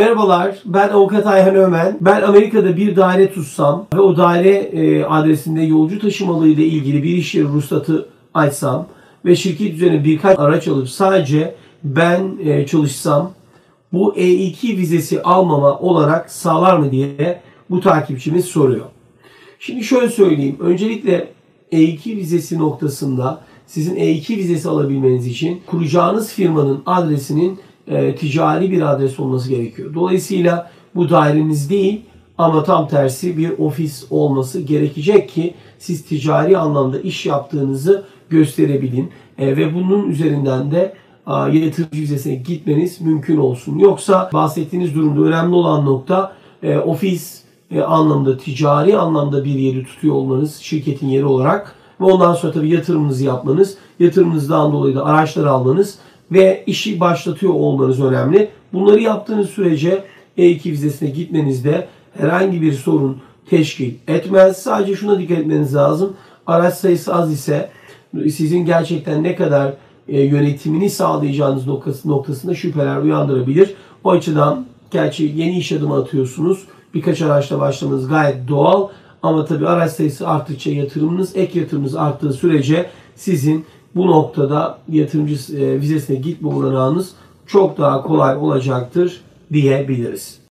Merhabalar, ben Avukat Ayhan Ömen. Ben Amerika'da bir daire tutsam ve o daire adresinde yolcu taşımalığı ile ilgili bir iş yeri ruhsatı açsam ve şirket üzerine birkaç araç alıp sadece ben çalışsam bu E2 vizesi almama olanak sağlar mı diye bu takipçimiz soruyor. Şimdi şöyle söyleyeyim. Öncelikle E2 vizesi noktasında sizin E2 vizesi alabilmeniz için kuracağınız firmanın adresinin ticari bir adres olması gerekiyor. Dolayısıyla bu daireniz değil ama tam tersi bir ofis olması gerekecek ki siz ticari anlamda iş yaptığınızı gösterebilin ve bunun üzerinden de yatırımcı vizesine gitmeniz mümkün olsun. Yoksa bahsettiğiniz durumda önemli olan nokta ofis anlamda, ticari anlamda bir yeri tutuyor olmanız şirketin yeri olarak ve ondan sonra tabii yatırımınızı yapmanız, yatırımınızdan dolayı da araçlar almanız ve işi başlatıyor olmanız önemli. Bunları yaptığınız sürece E2 vizesine gitmenizde herhangi bir sorun teşkil etmez. Sadece şuna dikkat etmeniz lazım. Araç sayısı az ise sizin gerçekten ne kadar yönetimini sağlayacağınız noktasında şüpheler uyandırabilir. O açıdan gerçi yeni iş adımı atıyorsunuz. Birkaç araçla başlamanız gayet doğal. Ama tabii araç sayısı arttıkça yatırımınız, ek yatırımınız arttığı sürece sizin bu noktada yatırımcı vizesine gitme olanağınız çok daha kolay olacaktır diyebiliriz.